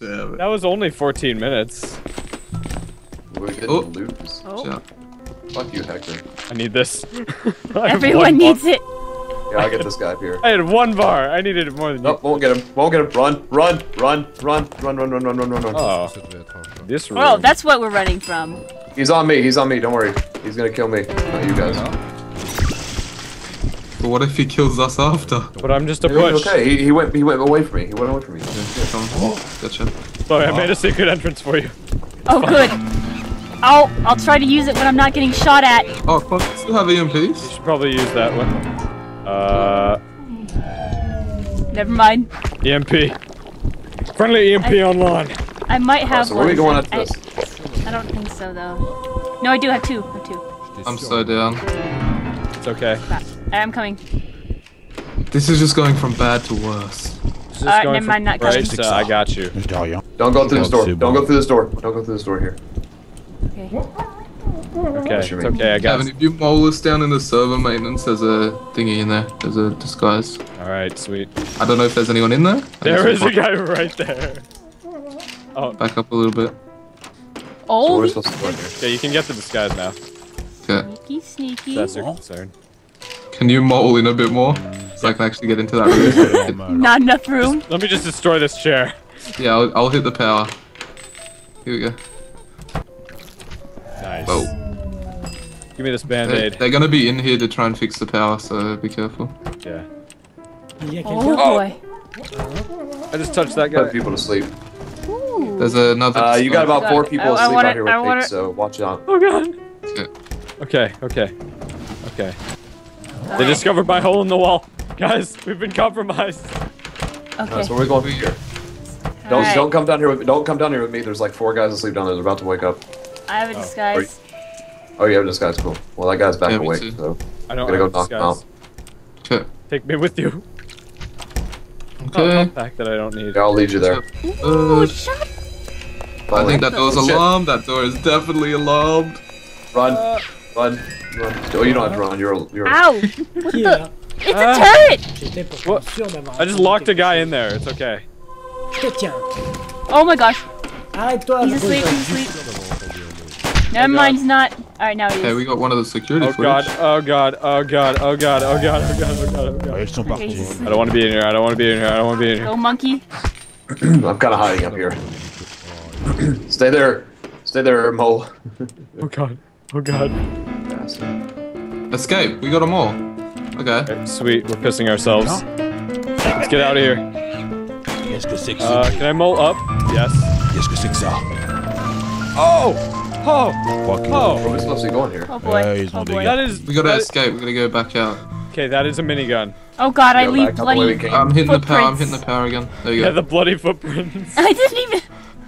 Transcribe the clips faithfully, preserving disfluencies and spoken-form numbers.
Yeah, but... that was only fourteen minutes. We're getting oh. loops. Oh. So. Fuck you, Hector. I need this. I Everyone needs bar. it. Yeah, I'll get this guy up here. I had one bar. I needed it more than you. Nope, won't get him. Won't get him. Run, run, run, run, run, run, run, run, run, run, run. Oh, this room. Oh, that's what we're running from. He's on me. He's on me. Don't worry. He's gonna kill me. Not you guys. But what if he kills us after? But I'm just a push. Okay, he, he went. He went away from me. He went away from me. Oh, gotcha. Sorry, I made a secret entrance for you. Oh, good. I'll I'll try to use it when I'm not getting shot at. Oh, fuck. Still have E M Ps? You should probably use that one. Uh. Never mind. E M P. Friendly E M P I, online. I might have. Oh, so one. Where are we going after this? I don't think so though. No, I do have two. I have two. I'm so down. It's okay. I'm coming. This is just going from bad to worse. Alright, never mind. Not coming. Right, uh, I got you. Don't go through this door. Don't go through this door. Don't go through this door here. Okay, it's okay, I got it. Kevin, if you mole us down in the server maintenance, there's a thingy in there. There's a disguise. Alright, sweet. I don't know if there's anyone in there. There is a guy right there. Oh. Back up a little bit. Oh! So yeah, you can get the disguise now. Okay. Sneaky, sneaky. That's your concern. Can you mole in a bit more? So I can actually get into that room. Not enough room. Just, let me just destroy this chair. Yeah, I'll, I'll hit the power. Here we go. Nice. Whoa. Give me this band-aid. They're, they're gonna be in here to try and fix the power, so be careful. Yeah. yeah oh, boy. Oh. I just touched that guy. Put people to sleep. Ooh. There's another... Uh, you got about four people I, asleep I out it, here with pigs, so watch out. Oh god. Okay, okay. Okay. They discovered my hole in the wall. Guys, we've been compromised. Okay. Right, so we're going through here. All don't right. don't come down here with don't come down here with me. There's like four guys asleep down there. They're about to wake up. I have a disguise. Oh, you have a disguise, cool. Well, that guy's back yeah, awake, so I don't I'm gonna go knock him out. Sure. Take me with you. Okay. Oh, back that I don't need. Yeah, I'll lead you there. Ooh, uh, shut up. I think that door's alarmed. That door is definitely alarmed. Run, uh, run, run. Oh, you don't have to run. You're you're. Ow! What the? It's a turret. What? I just locked a guy in there. It's okay. Oh my gosh. He's asleep. He's asleep. Never mind, he's not. Alright, now he is. Okay, we got one of the security oh god, oh god, oh god, oh god, oh god, oh god, oh god, oh god. Okay, I don't want to be in here, I don't want to be in here, I don't want to be in here. Go monkey. I'm kind of hiding up here. Stay there. Stay there, mole. Oh god, oh god. Escape, we got them all. Okay. okay sweet, we're pissing ourselves. Let's get out of here. Uh, can I mole up? Yes. Oh! Oh! Oh! Where are we supposed to go in here? Oh boy. Yeah, he's oh boy. That is, we gotta that escape, we gotta go back out. Okay, that is a minigun. Oh god, I leave bloody footprints. I'm hitting the power, I'm hitting the power again. There you go. Yeah, the bloody footprints. I didn't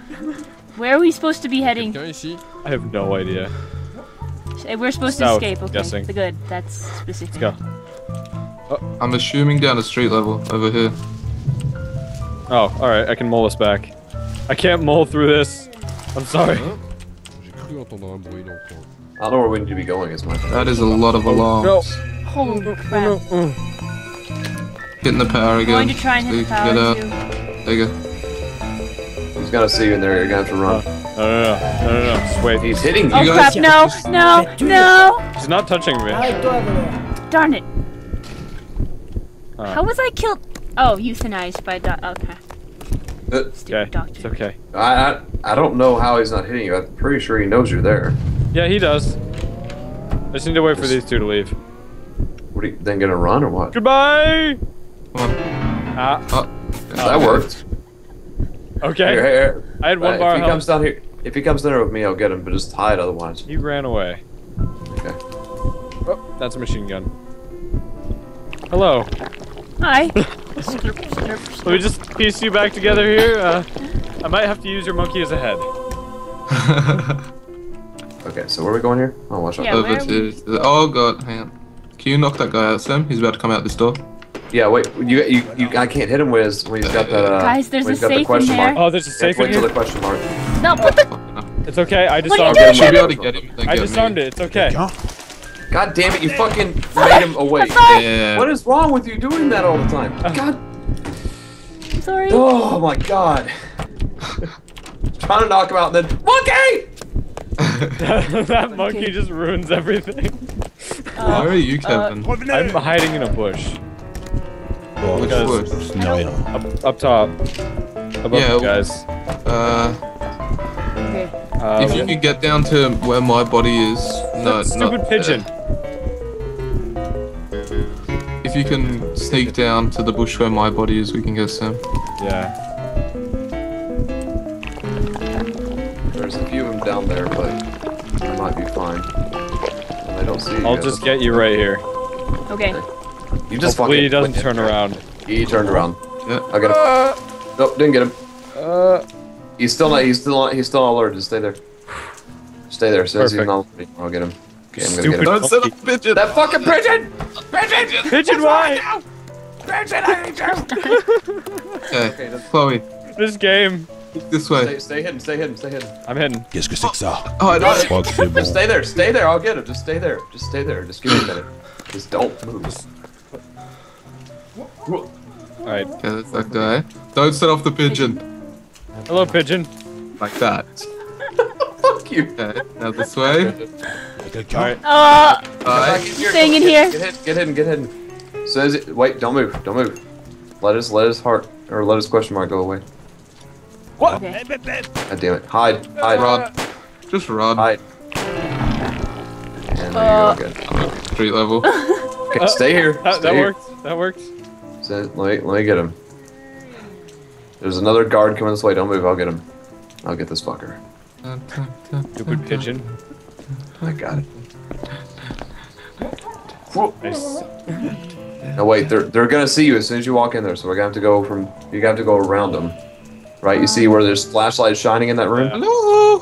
even... Where are we supposed to be heading? I have no idea. We're supposed to escape, okay. Guessing. The good, that's specific. Let's go. Oh. I'm assuming down the street level, over here. Oh, alright, I can mole us back. I can't mole through this. I'm sorry. Huh? I don't know where we need to be going as much. That is a lot of alarms. No. Holy crap. Hitting the power again. I'm going to try and hit the power too. There you go. He's got to see you in there. You're going to have to run. No, no, no, no, no. Just wait. He's hitting you. Oh crap, no, no, no. He's not touching me. Darn it. How was I killed? Oh, euthanized by the... Okay. Okay, doctor. It's okay. I, I I don't know how he's not hitting you. I'm pretty sure he knows you're there. Yeah, he does. I just need to wait just, for these two to leave. What are you then gonna run or what? Goodbye. Come on. Ah. Oh, that okay. worked. Okay. Here, here, here. I had one uh, bar. If he help. comes down here, if he comes down here with me, I'll get him. But just hide otherwise. He ran away. Okay. Oh, that's a machine gun. Hello. Hi. Let me just piece you back together here. Uh, I might have to use your monkey as a head. Okay, so where are we going here? Oh, watch out. Yeah, Over to, to the, oh god, hang on. Can you knock that guy out, Sam? He's about to come out this door. Yeah, wait. You, you, you I can't hit him when he's, when he's got the. Uh, Guys, there's a safe the in there. Mark. Oh, there's a safe in there. Wait till the question mark. No, put the. It's okay. I disarmed it. Him. I disarmed it. It's okay. God damn it, you fucking made him awake. Yeah. What is wrong with you doing that all the time? God. I'm sorry. Oh my god. trying to knock him out, and then monkey. that that monkey just ruins everything. Uh, Why are you, Kevin? Uh, I'm hiding in a bush. Well, which bush? No, yeah. Up, up top. Above yeah, you guys. Uh. Okay. Uh, if you could get down to where my body is. No, stupid not pigeon. There. If you can sneak down to the bush where my body is, we can go soon. Yeah. There's a few of them down there, but I might be fine. I don't see. I'll just get you right here. Okay. You just fucking. He doesn't turn around. He turned around. Yeah, I got him. Uh, nope, didn't get him. Uh. He's still not. He's still not. He's still not alerted. Stay there. Stay there. Since he's not alerted, I'll get him. Okay, I'm gonna get him. Don't send a pigeon. That fucking pigeon! Pigeon! Pigeon! Why? Pigeon! I need you. Okay, that's Chloe. This game. This way. Stay, stay hidden, stay hidden, stay hidden. I'm hidden. Yes, oh, oh, I don't. Just stay there, stay there, I'll get him. Just stay there, just stay there, just give me a minute. Just don't move. Alright. Okay, that's that guy. Don't set off the pigeon. Hello, pigeon. Like that. Fuck you. Okay, now this way. Alright. Uh, right. Staying in here. Get, get hidden, get hidden, get hidden. So is it, wait, don't move, don't move. Let his, let his heart, or let his question mark go away. What? Okay. God damn it. Hide. Hide. Rod. Just Rod. Hide. And uh, there you go. Good. Street level. Okay, uh, stay here. That, stay that here. works. That works. So, let, me, let me get him. There's another guard coming this way. Don't move. I'll get him. I'll get this fucker. Stupid pigeon. I got it. Nice. No, wait. They're, they're going to see you as soon as you walk in there. So we're going to have to go from... You're going to have to go around them. Right, you see where there's flashlights shining in that room? Yeah. Hello!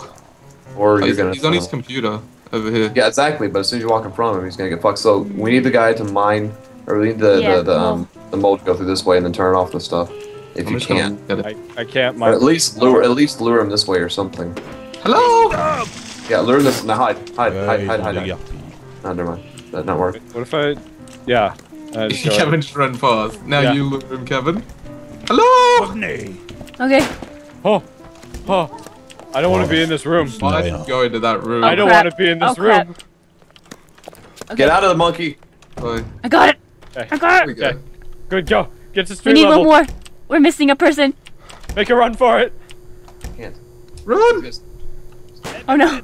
Or oh, you're gonna- He's on his computer over here. Yeah, exactly, but as soon as you walk in front of him, he's gonna get fucked. So, we need the guy to mine, or we need the, yeah, the, the, um, the mold to go through this way and then turn off the stuff. If I'm you can. I, I can't mine. Or at least lure- at least lure him this way or something. Hello! Yeah, lure him this- now hide, hide, hide, hide, hide, hide. Oh, never mind. That not work. What if I- yeah. Uh, Kevin just ran past. Now yeah. you lure him, Kevin. Hello! Funny. Okay. Oh, oh! I don't oh, want to be in this room. Why did you go into that room? I don't crap. want to be in this oh, room. Okay. Get out of the monkey. Bye. I got it. Okay. I got it. Go. Okay. Good, go. Get to street level. We need level. one more. We're missing a person. Make a run for it. Can't. Run! Oh no.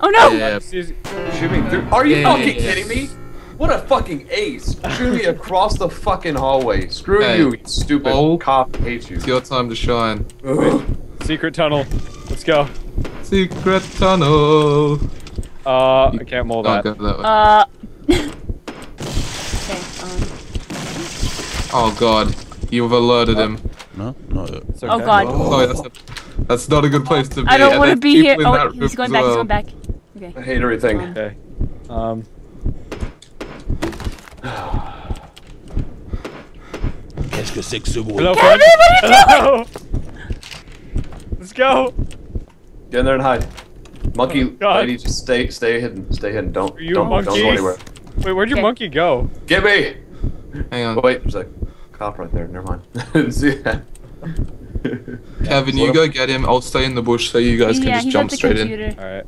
Oh no. Yeah. Shooting through. Are you yeah. fucking kidding me? What a fucking ace! Shoot me across the fucking hallway. Screw hey, you, stupid old cop. Hate you. It's your time to shine. Secret tunnel. Let's go. Secret tunnel. Uh, I can't mold that. Go that way. Uh. Okay. Um. Oh god, you've alerted him. No, not it. Okay. Oh god. Oh. Sorry, that's, a, that's not a good place to be. I don't want to be here. Oh, he's going back. Well. He's going back. Okay. I hate everything. Um, okay. Um. Hello, Kevin, what are you doing? Let's go. Get in there and hide. Monkey, oh, lady, just stay, stay hidden, stay hidden. Don't, don't, don't go anywhere. Wait, where'd your okay. monkey go? Get me. Hang on. Oh, wait, there's a cop right there. Never mind. Didn't see that. Kevin, you go get him. I'll stay in the bush so you guys can yeah, just jump straight computer. in. All right.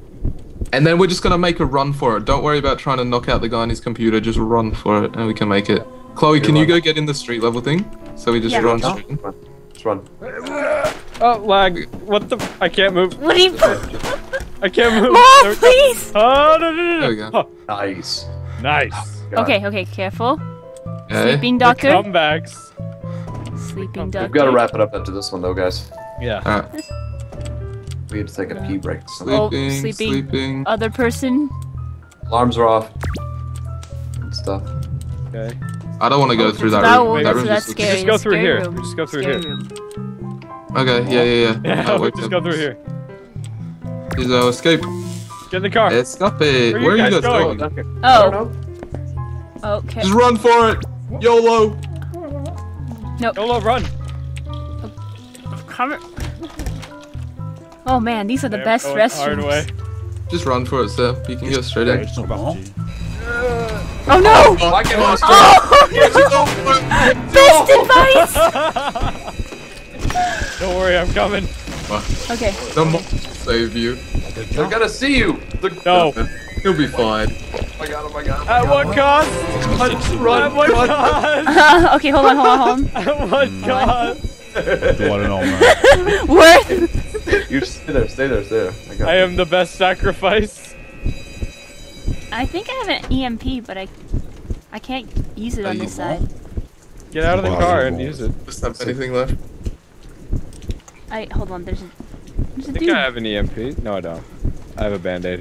And then we're just gonna make a run for it. Don't worry about trying to knock out the guy on his computer. Just run for it, and we can make it. Chloe, can you go get in the street level thing? So we just yeah. run. Straight in. Let's run. Oh lag! What the? I can't move. What are you? I can't move. Mom, please! Oh no no no! There we go. Oh. Nice. Nice. Okay, okay, careful. Okay. Sleeping doctor. The comebacks. Sleeping doctor. We've got to wrap it up after this one though, guys. Yeah. All right. We had to take a yeah. pee break. Sleeping, oh, sleeping, sleeping. Other person. Alarms are off. And stuff. Okay. I don't want to go oh, through that, that room. That room so that's just, scary. just go through scary here. Room. Just go through scary here. Room. Okay. Yeah, yeah, yeah. yeah no, we'll just go through here. Here's our escape. Get in the car. Escape. Where are you, Where are you guys, guys going? going? Oh. oh. Okay. Just run for it. YOLO. No. YOLO, run. Cover. Oh man, these are the yeah, best restrooms. Just run for it, sir. You can it's go straight in. Oh no! Oh, I can oh, oh, no. Best advice! Don't worry, I'm coming. What? Okay. Someone save you. They're gonna see you. They're no. You'll be fine. I got him, I got him. At what cost? At what cost? Okay, hold on, hold on, hold on. At what cost? What an all man. Worth! You stay there, stay there, stay there. I, got I am the best sacrifice. I think I have an E M P, but I I can't use it on this side. Get out of the car and use it. Does that have anything left? I hold on, there's a, there's a I think dude. I have an E M P. No, I don't. I have a band-aid.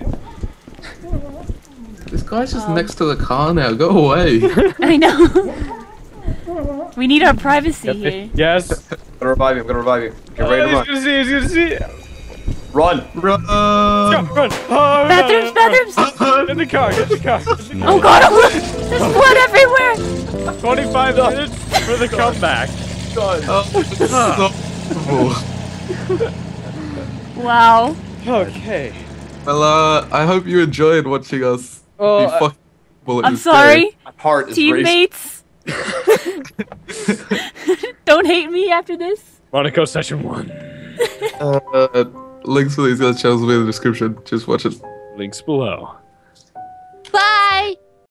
This guy's just um, next to the car now. Go away. I know. We need our privacy here. Yes. I'm gonna revive you. I'm gonna revive you. Get oh, ready to run. He's gonna see. He's gonna see. Run. Run. Let's go. Run. Oh, bathrooms. Run. Bathrooms. Run. In the car. Get the car. Get the car. Oh God! Oh, there's blood everywhere. Twenty-five minutes for the comeback. God. Oh. Wow. Okay. Well, uh, I hope you enjoyed watching us. Oh, uh, I'm sorry, heart is teammates. Don't hate me after this. Monaco session one. uh, links for these other channels will be in the description. Just watch it. Links below.